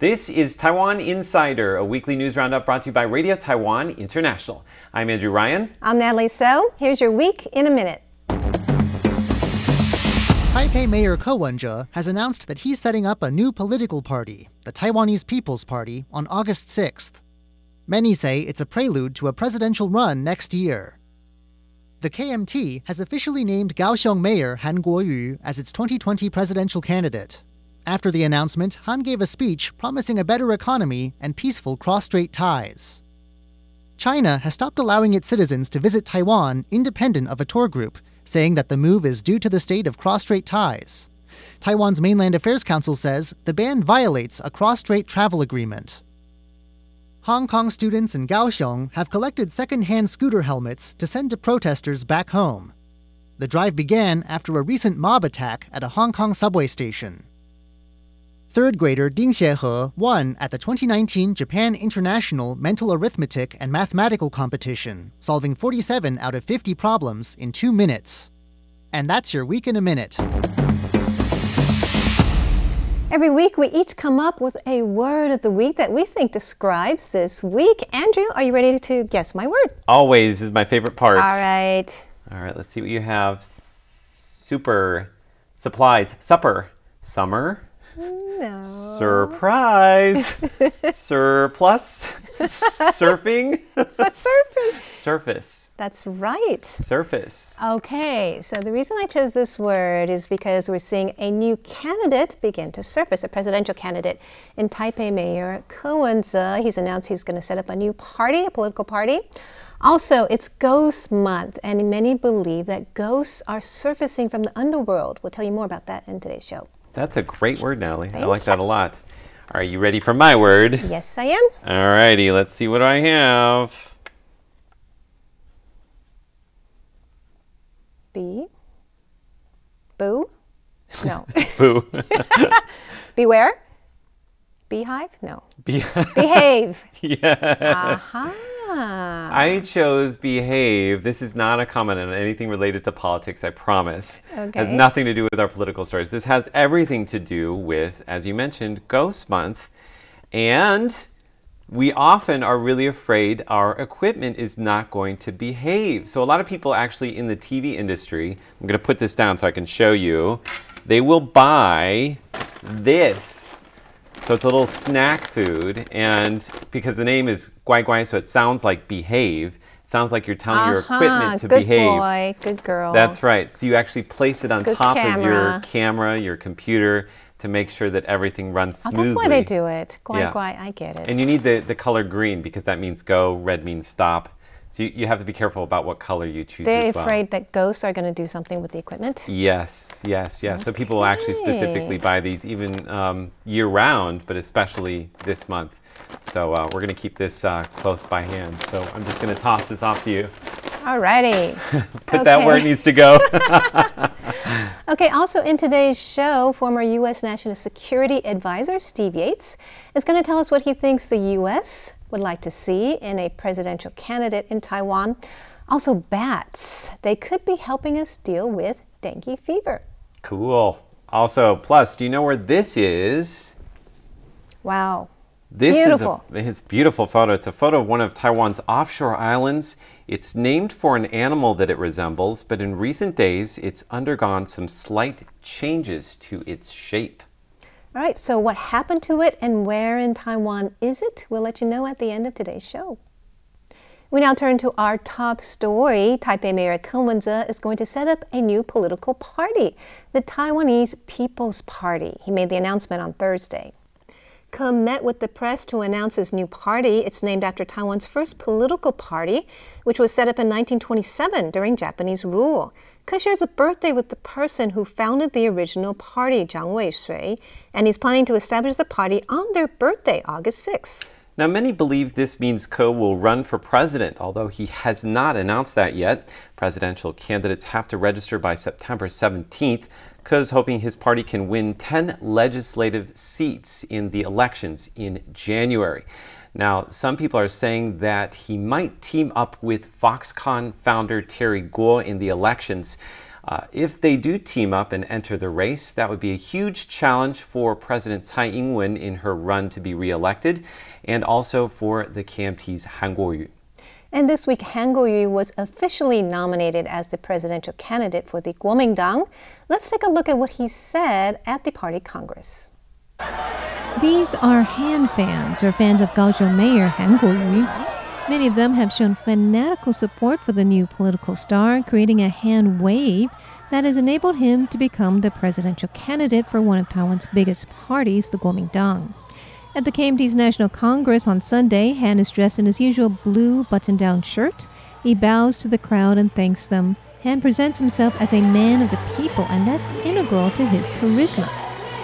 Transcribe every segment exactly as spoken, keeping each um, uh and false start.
This is Taiwan Insider, a weekly news roundup brought to you by Radio Taiwan International. I'm Andrew Ryan. I'm Natalie So. Here's your week in a minute. Taipei Mayor Ko Wen-je has announced that he's setting up a new political party, the Taiwanese People's Party, on August sixth. Many say it's a prelude to a presidential run next year. The K M T has officially named Kaohsiung Mayor Han Kuo-yu as its twenty twenty presidential candidate. After the announcement, Han gave a speech promising a better economy and peaceful cross-strait ties. China has stopped allowing its citizens to visit Taiwan independent of a tour group, saying that the move is due to the state of cross-strait ties. Taiwan's Mainland Affairs Council says the ban violates a cross-strait travel agreement. Hong Kong students in Kaohsiung have collected second-hand scooter helmets to send to protesters back home. The drive began after a recent mob attack at a Hong Kong subway station. Third grader Ding Xiehe won at the twenty nineteen Japan International Mental Arithmetic and Mathematical Competition, solving forty-seven out of fifty problems in two minutes. And that's your Week in a Minute. Every week we each come up with a word of the week that we think describes this week. Andrew, are you ready to guess my word? Always is my favorite part. All right. All right, let's see what you have. Super. Supplies. Supper. Summer. No. Surprise! Surplus? Surfing? Surface. Surface. That's right. Surface. Okay, so the reason I chose this word is because we're seeing a new candidate begin to surface, a presidential candidate in Taipei Mayor Ko Wen-je. He's announced he's going to set up a new party, a political party. Also, it's Ghost Month, and many believe that ghosts are surfacing from the underworld. We'll tell you more about that in today's show. That's a great word, Natalie. Thank I like you. that a lot. Are you ready for my word? Yes, I am. All righty, let's see what I have. Bee. Boo? No. Boo. Beware? Beehive? No. Be behave. Yes. Uh-huh. I chose behave. This is not a comment on anything related to politics, I promise. Okay. Has nothing to do with our political stories. This has everything to do with, as you mentioned, Ghost Month. And we often are really afraid our equipment is not going to behave. So a lot of people actually in the T V industry, I'm going to put this down so I can show you, they will buy this. So it's a little snack food, and because the name is guai guai, so it sounds like behave. It sounds like you're telling uh-huh, your equipment to good behave. Good boy, good girl. That's right. So you actually place it on good top camera. of your camera, your computer, to make sure that everything runs smoothly. Oh, that's why they do it. Guai yeah. guai, I get it. And you need the, the color green because that means go, red means stop. So you, you have to be careful about what color you choose They're as well. afraid that ghosts are going to do something with the equipment? Yes, yes, yes. Okay. So people will actually specifically buy these even um, year-round, but especially this month. So uh, we're going to keep this uh, close by hand. So I'm just going to toss this off to you. All righty. Put okay. that where it needs to go. Okay, also in today's show, former U S National Security Advisor Steve Yates is going to tell us what he thinks the U S would like to see in a presidential candidate in Taiwan. Also bats, they could be helping us deal with dengue fever. Cool. Also, plus, do you know where this is? Wow. This beautiful. is a it's beautiful photo. It's a photo of one of Taiwan's offshore islands. It's named for an animal that it resembles, but in recent days, it's undergone some slight changes to its shape. All right, so what happened to it and where in Taiwan is it? We'll let you know at the end of today's show. We now turn to our top story. Taipei Mayor Ko Wen-je is going to set up a new political party, the Taiwanese People's Party. He made the announcement on Thursday. Ko met with the press to announce his new party. It's named after Taiwan's first political party, which was set up in nineteen twenty-seven during Japanese rule. Ko shares a birthday with the person who founded the original party, Zhang Wei-shui, and he's planning to establish the party on their birthday, August sixth. Now, many believe this means Ko will run for president, although he has not announced that yet. Presidential candidates have to register by September seventeenth. Ko's hoping his party can win ten legislative seats in the elections in January. Now, some people are saying that he might team up with Foxconn founder Terry Gou in the elections. Uh, if they do team up and enter the race, that would be a huge challenge for President Tsai Ing-wen in her run to be re-elected, and also for the K M T's Han Kuo-yu. And this week, Han Kuo-yu was officially nominated as the presidential candidate for the Kuomintang. Let's take a look at what he said at the party congress. These are Han fans, or fans of Kaohsiung Mayor Han Kuo-yu. Many of them have shown fanatical support for the new political star, creating a Han wave that has enabled him to become the presidential candidate for one of Taiwan's biggest parties, the Kuomintang. At the K M T's National Congress on Sunday, Han is dressed in his usual blue button-down shirt. He bows to the crowd and thanks them. Han presents himself as a man of the people, and that's integral to his charisma.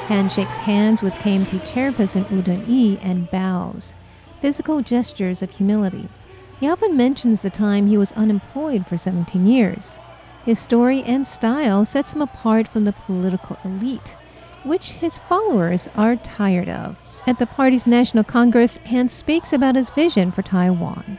Han shakes hands with K M T chairperson Wu Dunyi and bows. Physical gestures of humility. He often mentions the time he was unemployed for seventeen years. His story and style sets him apart from the political elite, which his followers are tired of. At the party's National Congress, Han speaks about his vision for Taiwan.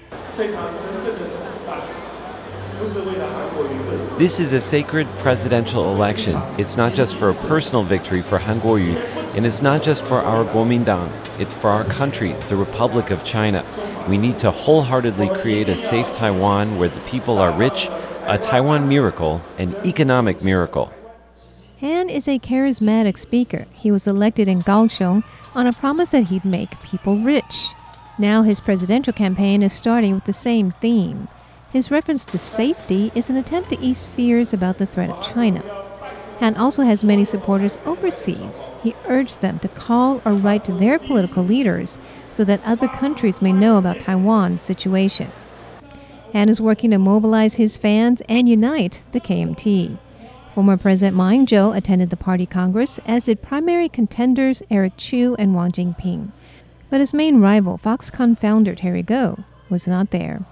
This is a sacred presidential election. It's not just for a personal victory for Han Kuo-yu, and it's not just for our Kuomintang. It's for our country, the Republic of China. We need to wholeheartedly create a safe Taiwan where the people are rich, a Taiwan miracle, an economic miracle. Han is a charismatic speaker. He was elected in Kaohsiung on a promise that he'd make people rich. Now his presidential campaign is starting with the same theme. His reference to safety is an attempt to ease fears about the threat of China. Han also has many supporters overseas. He urged them to call or write to their political leaders so that other countries may know about Taiwan's situation. Han is working to mobilize his fans and unite the K M T. Former President Ma Ying-jeou attended the party congress, as did primary contenders Eric Chu and Wang Jinping. But his main rival, Foxconn founder Terry Gou, was not there.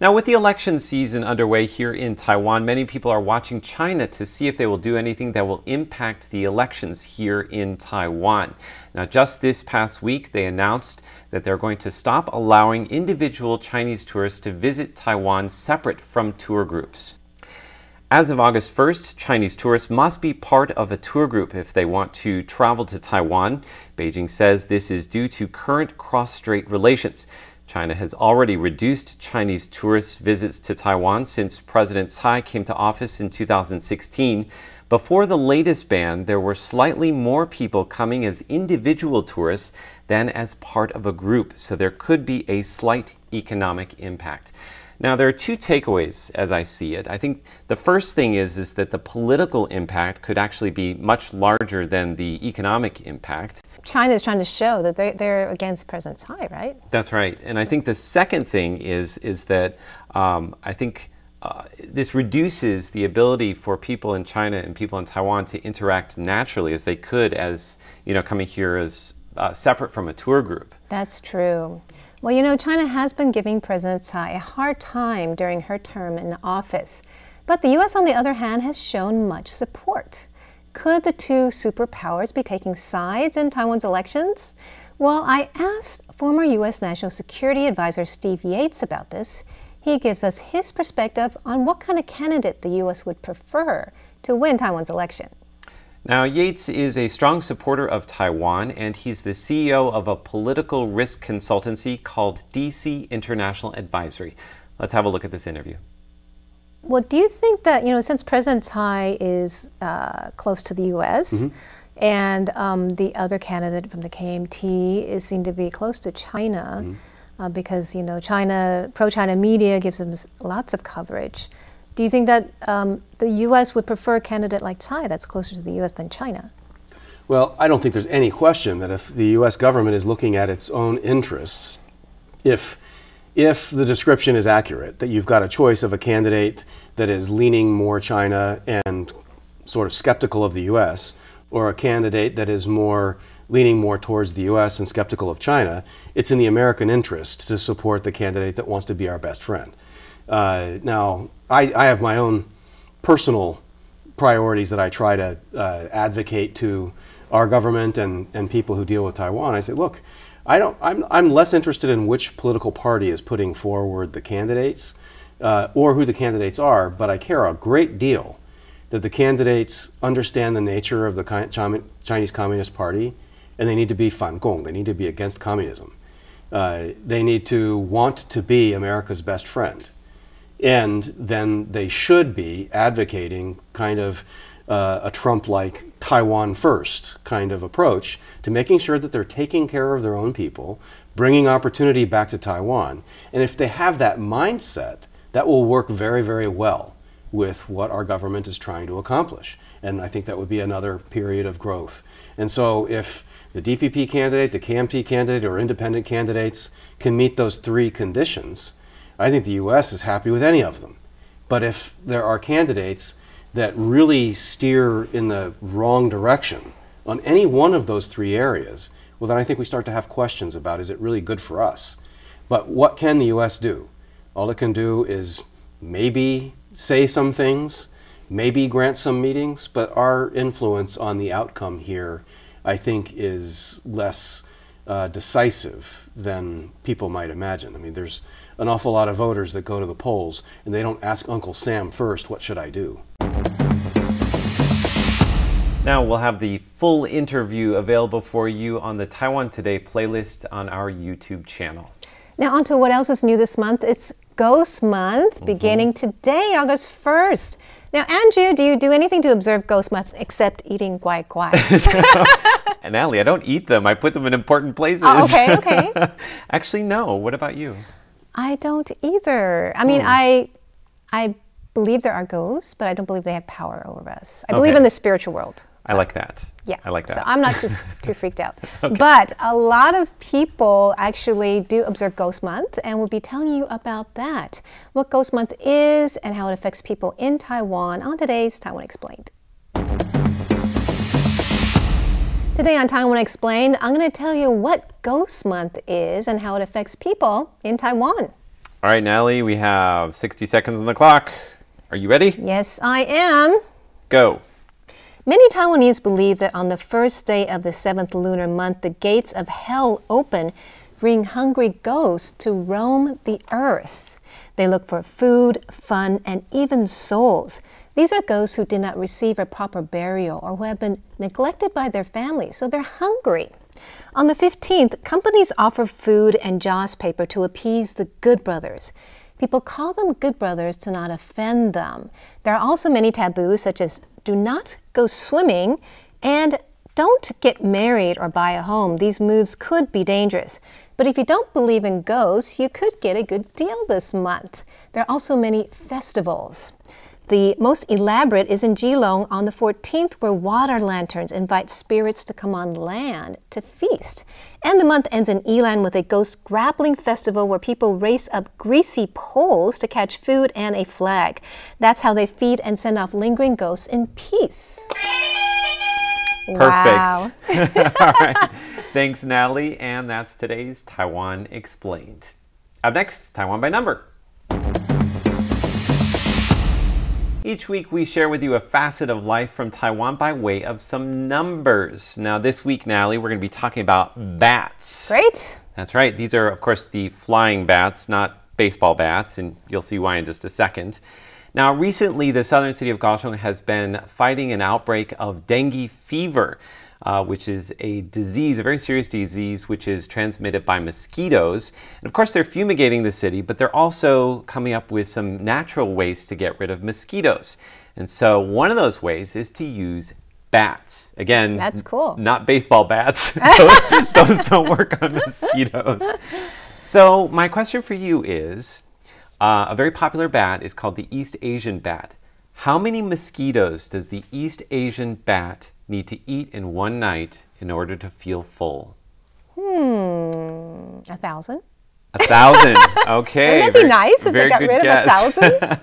Now, with the election season underway here in Taiwan, many people are watching China to see if they will do anything that will impact the elections here in Taiwan. Now, just this past week, they announced that they're going to stop allowing individual Chinese tourists to visit Taiwan separate from tour groups. As of August first, Chinese tourists must be part of a tour group if they want to travel to Taiwan. Beijing says this is due to current cross-strait relations. China has already reduced Chinese tourists' visits to Taiwan since President Tsai came to office in two thousand sixteen. Before the latest ban, there were slightly more people coming as individual tourists than as part of a group, so there could be a slight economic impact. Now, there are two takeaways as I see it. I think the first thing is, is that the political impact could actually be much larger than the economic impact. China is trying to show that they, they're against President Tsai, right? That's right. And I think the second thing is, is that um, I think uh, this reduces the ability for people in China and people in Taiwan to interact naturally as they could as, you know, coming here as uh, separate from a tour group. That's true. Well, you know, China has been giving President Tsai a hard time during her term in office. But the U S, on the other hand, has shown much support. Could the two superpowers be taking sides in Taiwan's elections? Well, I asked former U S National Security Advisor Steve Yates about this. He gives us his perspective on what kind of candidate the U S would prefer to win Taiwan's election. Now, Yates is a strong supporter of Taiwan, and he's the C E O of a political risk consultancy called D C International Advisory. Let's have a look at this interview. Well, do you think that, you know, since President Tsai is uh, close to the U S, mm-hmm. and um, the other candidate from the K M T is seen to be close to China, mm-hmm. uh, because, you know, China, pro-China media gives them lots of coverage. Do you think that um, the U S would prefer a candidate like Tsai that's closer to the U S than China? Well, I don't think there's any question that if the U S government is looking at its own interests, if, if the description is accurate, that you've got a choice of a candidate that is leaning more China and sort of skeptical of the U S, or a candidate that is more leaning more towards the U S and skeptical of China, it's in the American interest to support the candidate that wants to be our best friend. Uh, now, I, I have my own personal priorities that I try to uh, advocate to our government and, and people who deal with Taiwan. I say, look, I don't, I'm, I'm less interested in which political party is putting forward the candidates uh, or who the candidates are, but I care a great deal that the candidates understand the nature of the Chinese Communist Party, and they need to be fan gong, they need to be against communism. Uh, they need to want to be America's best friend. And then they should be advocating kind of uh, a Trump-like Taiwan first kind of approach to making sure that they're taking care of their own people, bringing opportunity back to Taiwan. And if they have that mindset, that will work very, very well with what our government is trying to accomplish. And I think that would be another period of growth. And so if the D P P candidate, the K M T candidate, or independent candidates can meet those three conditions, I think the U S is happy with any of them. But if there are candidates that really steer in the wrong direction on any one of those three areas, well, then I think we start to have questions about, is it really good for us? But what can the U S do? All it can do is maybe say some things, maybe grant some meetings, but our influence on the outcome here, I think, is less uh, decisive than people might imagine. I mean, there's an awful lot of voters that go to the polls and they don't ask Uncle Sam first, what should I do? Now we'll have the full interview available for you on the Taiwan Today playlist on our YouTube channel. Now on to what else is new this month. It's Ghost Month, mm-hmm. beginning today, August first. Now, Andrew, do you do anything to observe Ghost Month except eating guai guai? And Allie, I don't eat them. I put them in important places. Oh, okay, okay. Actually, no. What about you? I don't either. I mean, oh. I, I believe there are ghosts, but I don't believe they have power over us. I okay. believe in the spiritual world. I like that. Yeah. I like that. So I'm not too, too freaked out. Okay. But a lot of people actually do observe Ghost Month, and we'll be telling you about that, what Ghost Month is and how it affects people in Taiwan on today's Taiwan Explained. Today on Taiwan Explained, I'm going to tell you what Ghost Month is and how it affects people in Taiwan. All right, Natalie, we have sixty seconds on the clock. Are you ready? Yes, I am. Go. Many Taiwanese believe that on the first day of the seventh lunar month, the gates of hell open, bringing hungry ghosts to roam the earth. They look for food, fun, and even souls. These are ghosts who did not receive a proper burial or who have been neglected by their families, so they're hungry. On the fifteenth, companies offer food and joss paper to appease the good brothers. People call them good brothers to not offend them. There are also many taboos, such as do not go swimming, and don't get married or buy a home. These moves could be dangerous. But if you don't believe in ghosts, you could get a good deal this month. There are also many festivals. The most elaborate is in Jilong on the fourteenth, where water lanterns invite spirits to come on land to feast. And the month ends in Yilan with a ghost grappling festival where people race up greasy poles to catch food and a flag. That's how they feed and send off lingering ghosts in peace. Perfect. Wow. All right. Thanks, Natalie. And that's today's Taiwan Explained. Up next, Taiwan by Number. Each week we share with you a facet of life from Taiwan by way of some numbers. Now this week, Natalie, we're going to be talking about bats. Great. That's right. These are, of course, the flying bats, not baseball bats, and you'll see why in just a second. Now recently, the southern city of Kaohsiung has been fighting an outbreak of dengue fever, uh, which is a disease, a very serious disease, which is transmitted by mosquitoes. And of course, they're fumigating the city, but they're also coming up with some natural ways to get rid of mosquitoes. And so one of those ways is to use bats. Again, that's cool. Not baseball bats. those, those don't work on mosquitoes. So my question for you is, uh, a very popular bat is called the East Asian bat. How many mosquitoes does the East Asian bat need to eat in one night in order to feel full? Hmm, a thousand. A thousand, okay. Wouldn't that be nice if they got rid of a thousand?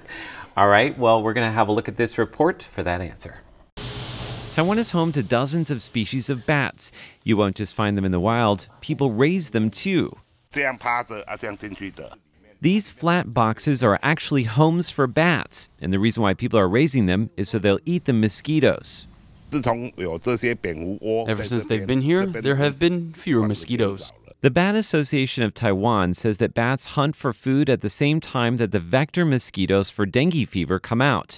All right, well, we're gonna have a look at this report for that answer. Taiwan is home to dozens of species of bats. You won't just find them in the wild, people raise them too. These flat boxes are actually homes for bats, and the reason why people are raising them is so they'll eat the mosquitoes. Ever since they've been here, there have been fewer mosquitoes. The Bat Association of Taiwan says that bats hunt for food at the same time that the vector mosquitoes for dengue fever come out.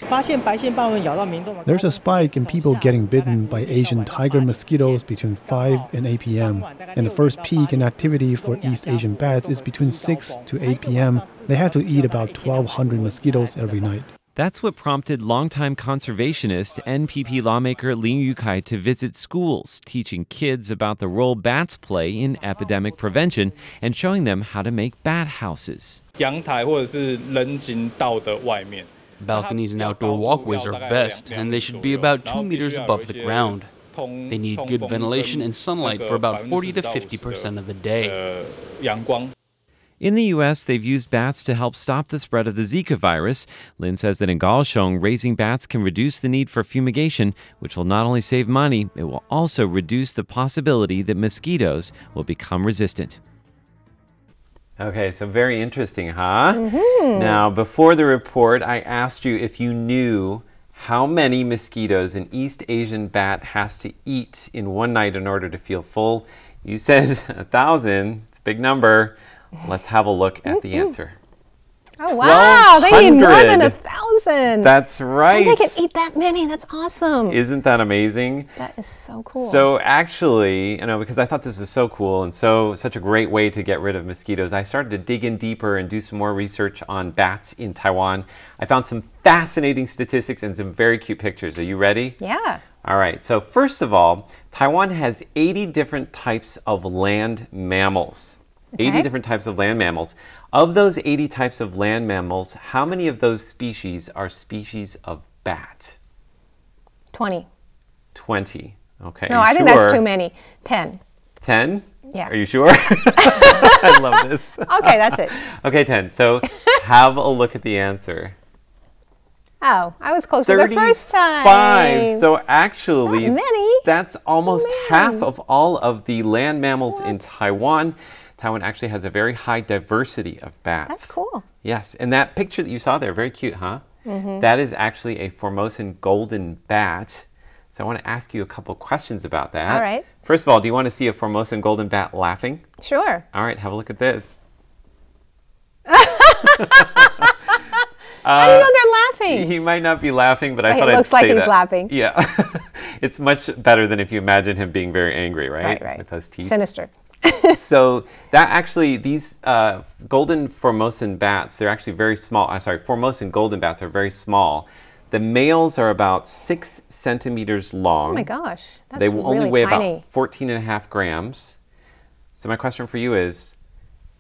There's a spike in people getting bitten by Asian tiger mosquitoes between five and eight p m And the first peak in activity for East Asian bats is between six to eight p m They have to eat about twelve hundred mosquitoes every night. That's what prompted longtime conservationist N P P lawmaker Lin Yu-kai to visit schools, teaching kids about the role bats play in epidemic prevention and showing them how to make bat houses. Balconies and outdoor walkways are best, and they should be about two meters above the ground. They need good ventilation and sunlight for about forty to fifty percent of the day. In the U S, they've used bats to help stop the spread of the Zika virus. Lin says that in Kaohsiung, raising bats can reduce the need for fumigation, which will not only save money, it will also reduce the possibility that mosquitoes will become resistant. Okay, so very interesting, huh? Mm-hmm. Now, before the report, I asked you if you knew how many mosquitoes an East Asian bat has to eat in one night in order to feel full. You said a thousand. It's a big number. Let's have a look at the answer. Oh, wow. They need more than a thousand. That's right. And they can eat that many. That's awesome. Isn't that amazing? That is so cool. So actually, you know, because I thought this was so cool and so such a great way to get rid of mosquitoes, I started to dig in deeper and do some more research on bats in Taiwan. I found some fascinating statistics and some very cute pictures. Are you ready? Yeah. All right. So first of all, Taiwan has eighty different types of land mammals. Okay. eighty different types of land mammals. Of those eighty types of land mammals, how many of those species are species of bat? twenty. twenty. Okay. No, I sure? think that's too many. ten. ten? Yeah. Are you sure? I love this. Okay, that's it. Okay, ten. So have a look at the answer. Oh, I was closer the first time. thirty-five. So actually, Not many. that's almost many. half of all of the land mammals what? in Taiwan. Taiwan actually has a very high diversity of bats. That's cool. Yes, and that picture that you saw there, very cute, huh? Mm-hmm. That is actually a Formosan golden bat. So I want to ask you a couple questions about that. All right. First of all, do you want to see a Formosan golden bat laughing? Sure. All right, have a look at this. How do you know they're laughing? Uh, he might not be laughing, but I but thought I'd like say that. It looks like he's laughing. Yeah. It's much better than if you imagine him being very angry, right? Right, right. With those teeth. Sinister. So that actually, these uh, golden Formosan bats, they're actually very small. I'm sorry, Formosan golden bats are very small. The males are about six centimeters long. Oh my gosh, that's really tiny. They will only weigh about fourteen and a half grams. So my question for you is,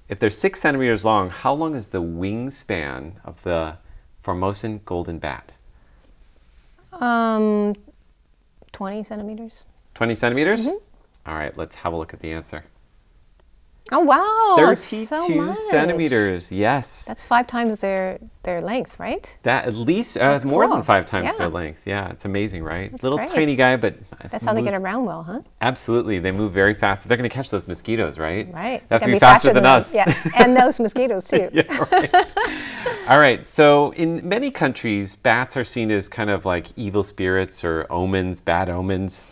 if they're six centimeters long, how long is the wingspan of the Formosan golden bat? Um, twenty centimeters. twenty centimeters? Mm-hmm. All right, let's have a look at the answer. Oh, wow. thirty-two so centimeters, yes. That's five times their their length, right? That at least, uh, more cool. than five times yeah. their length. Yeah, it's amazing, right? That's Little great. tiny guy, but... That's how moves. they get around well, huh? Absolutely. They move very fast. They're going to catch those mosquitoes, right? Right. They have to be, be faster, faster than, than us. Yeah, and those mosquitoes, too. Yeah, right. All right, so in many countries, bats are seen as kind of like evil spirits or omens, bad omens.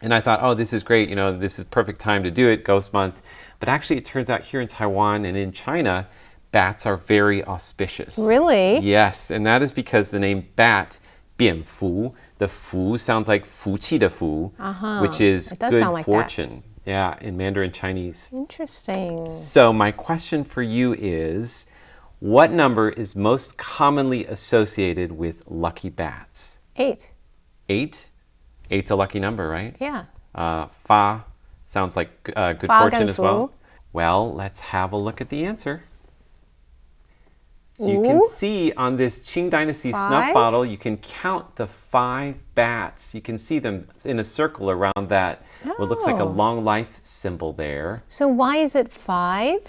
And I thought, oh, this is great. You know, this is perfect time to do it, Ghost Month. But actually, it turns out here in Taiwan and in China, bats are very auspicious. Really? Yes, and that is because the name bat, bian fu, the fu sounds like fu qi de fu, uh-huh. which is good like fortune. That. Yeah, in Mandarin Chinese. Interesting. So my question for you is, what number is most commonly associated with lucky bats? Eight. Eight? Eight's a lucky number, right? Yeah. Uh, fa. Sounds like uh, good Fa fortune as well. Well, let's have a look at the answer. So Ooh. you can see on this Qing Dynasty five. snuff bottle, you can count the five bats. You can see them in a circle around that, oh. what looks like a long life symbol there. So why is it five?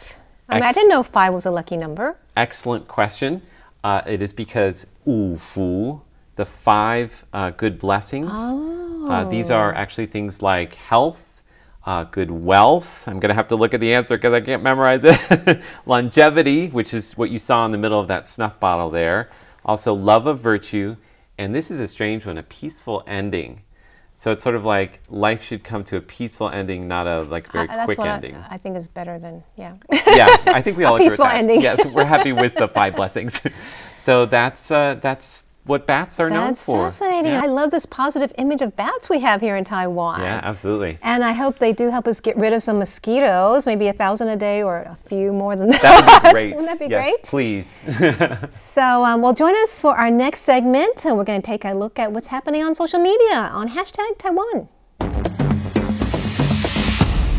I mean, Ex I didn't know five was a lucky number. Excellent question. Uh, it is because Wu Fu, the five uh, good blessings. Oh. Uh, these are actually things like health, Uh, good wealth. I'm going to have to look at the answer because I can't memorize it. Longevity, which is what you saw in the middle of that snuff bottle there. Also, love of virtue. And this is a strange one, a peaceful ending. So it's sort of like life should come to a peaceful ending, not a like very uh, quick ending. I, I think is better than, yeah. Yeah, I think we all agree with that. Peaceful ending. Yes, we're happy with the five blessings. So that's uh, that's what bats are known for. That's fascinating. Yeah. I love this positive image of bats we have here in Taiwan. Yeah, absolutely. And I hope they do help us get rid of some mosquitoes, maybe a thousand a day or a few more than that. That would be great. Wouldn't that be yes, great? Please. So, um, well, join us for our next segment. We're going to take a look at what's happening on social media on hashtag Taiwan.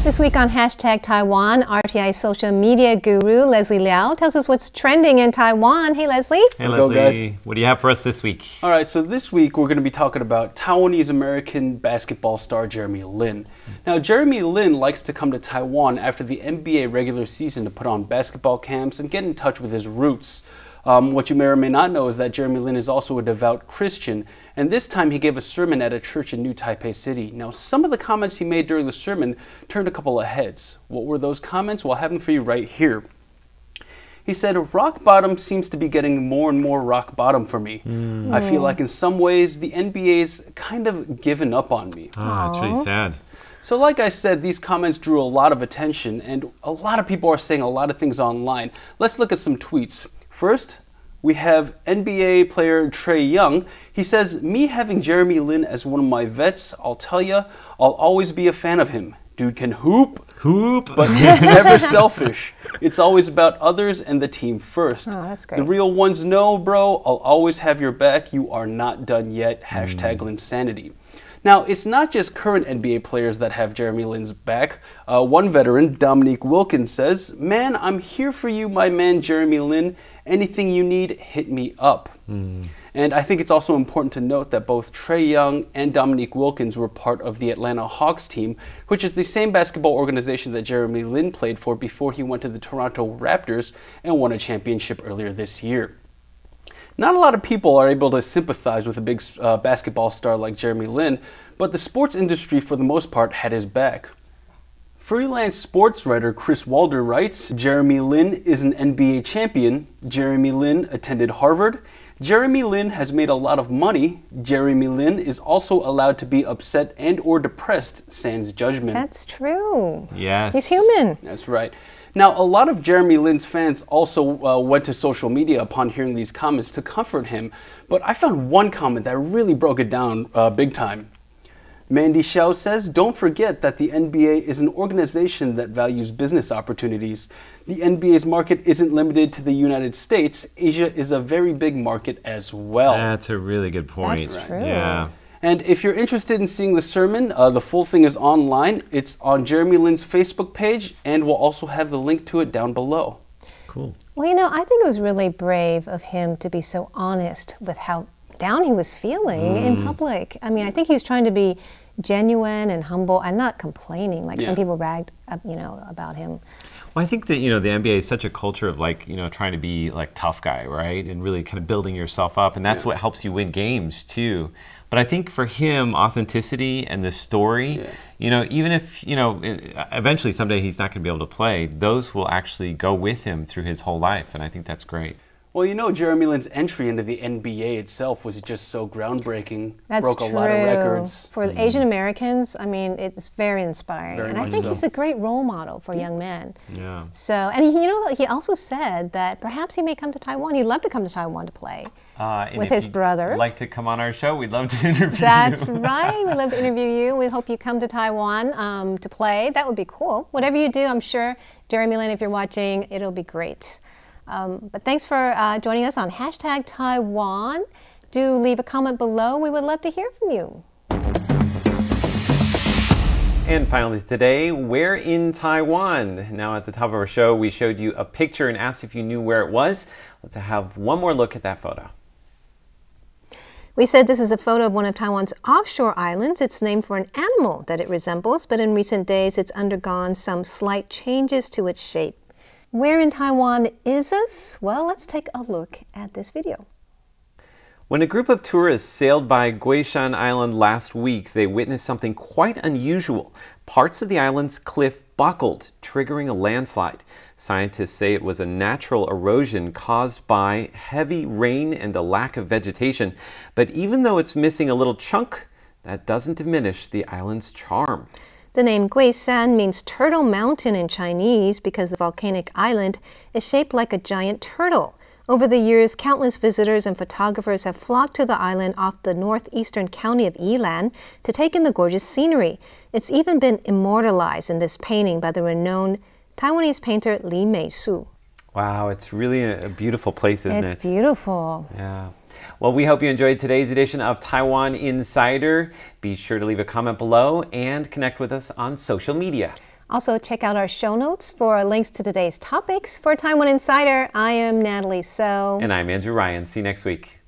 This week on hashtag Taiwan, R T I social media guru Leslie Liao tells us what's trending in Taiwan. Hey, Leslie. Hey, Let's Leslie. Go, guys. What do you have for us this week? All right, so this week we're going to be talking about Taiwanese-American basketball star Jeremy Lin. Now, Jeremy Lin likes to come to Taiwan after the N B A regular season to put on basketball camps and get in touch with his roots. Um, what you may or may not know is that Jeremy Lin is also a devout Christian, and this time he gave a sermon at a church in New Taipei City. Now, some of the comments he made during the sermon turned a couple of heads. What were those comments? Well, I have them for you right here. He said, "Rock bottom seems to be getting more and more rock bottom for me. Mm. Mm. I feel like in some ways the N B A's kind of given up on me." Ah, oh, that's really sad. So like I said, these comments drew a lot of attention, and a lot of people are saying a lot of things online. Let's look at some tweets. First, we have N B A player Trae Young. He says, "Me having Jeremy Lin as one of my vets, I'll tell ya, I'll always be a fan of him. Dude can hoop, hoop, but he's never selfish. It's always about others and the team first. Oh, that's great. The real ones know, bro. I'll always have your back. You are not done yet. Hashtag mm. Linsanity." Now, it's not just current N B A players that have Jeremy Lin's back. Uh, one veteran, Dominique Wilkins, says, "Man, I'm here for you, my man Jeremy Lin. Anything you need, hit me up." Mm. And I think it's also important to note that both Trae Young and Dominique Wilkins were part of the Atlanta Hawks team, which is the same basketball organization that Jeremy Lin played for before he went to the Toronto Raptors and won a championship earlier this year. Not a lot of people are able to sympathize with a big uh, basketball star like Jeremy Lin, but the sports industry for the most part had his back. Freelance sports writer Chris Walder writes, "Jeremy Lin is an N B A champion. Jeremy Lin attended Harvard. Jeremy Lin has made a lot of money. Jeremy Lin is also allowed to be upset and or depressed, sans judgment." That's true. Yes. He's human. That's right. Now, a lot of Jeremy Lin's fans also uh, went to social media upon hearing these comments to comfort him, but I found one comment that really broke it down uh, big time. Mandy Xiao says, "Don't forget that the N B A is an organization that values business opportunities. The N B A's market isn't limited to the United States. Asia is a very big market as well." That's a really good point. That's true. Yeah. And if you're interested in seeing the sermon, uh, the full thing is online. It's on Jeremy Lin's Facebook page, and we'll also have the link to it down below. Cool. Well, you know, I think it was really brave of him to be so honest with how down he was feeling mm. in public. I mean, I think he was trying to be genuine and humble and not complaining, like yeah. some people ragged up, you know, about him. Well, I think that, you know, the N B A is such a culture of, like, you know, trying to be like tough guy, right? And really kind of building yourself up. And that's yeah. what helps you win games, too. But I think for him, authenticity and the story, yeah. you know, even if, you know, eventually someday he's not going to be able to play, those will actually go with him through his whole life. And I think that's great. Well, you know, Jeremy Lin's entry into the N B A itself was just so groundbreaking. That's broke true. a lot of records. For mm. Asian Americans, I mean, it's very inspiring. Very and I think so. he's a great role model for young men. Yeah. So, and he, you know, he also said that perhaps he may come to Taiwan. He'd love to come to Taiwan to play uh, with his brother. If you'd like to come on our show, we'd love to interview That's you. That's right. We'd love to interview you. We hope you come to Taiwan um, to play. That would be cool. Whatever you do, I'm sure, Jeremy Lin, if you're watching, it'll be great. Um, but thanks for uh, joining us on hashtag Taiwan. Do leave a comment below. We would love to hear from you. And finally today, we're in Taiwan. Now at the top of our show, we showed you a picture and asked if you knew where it was. Let's have one more look at that photo. We said this is a photo of one of Taiwan's offshore islands. It's named for an animal that it resembles, but in recent days, it's undergone some slight changes to its shape. Where in Taiwan is this? Well, let's take a look at this video. When a group of tourists sailed by Guishan Island last week, they witnessed something quite unusual. Parts of the island's cliff buckled, triggering a landslide. Scientists say it was a natural erosion caused by heavy rain and a lack of vegetation. But even though it's missing a little chunk, that doesn't diminish the island's charm. The name Guishan means Turtle Mountain in Chinese because the volcanic island is shaped like a giant turtle. Over the years, countless visitors and photographers have flocked to the island off the northeastern county of Yilan to take in the gorgeous scenery. It's even been immortalized in this painting by the renowned Taiwanese painter Li Mei-su. Wow, it's really a beautiful place, isn't it? It's beautiful. Yeah. Well, we hope you enjoyed today's edition of Taiwan Insider. Be sure to leave a comment below and connect with us on social media. Also, check out our show notes for links to today's topics. For Taiwan Insider, I am Natalie So. And I'm Andrew Ryan. See you next week.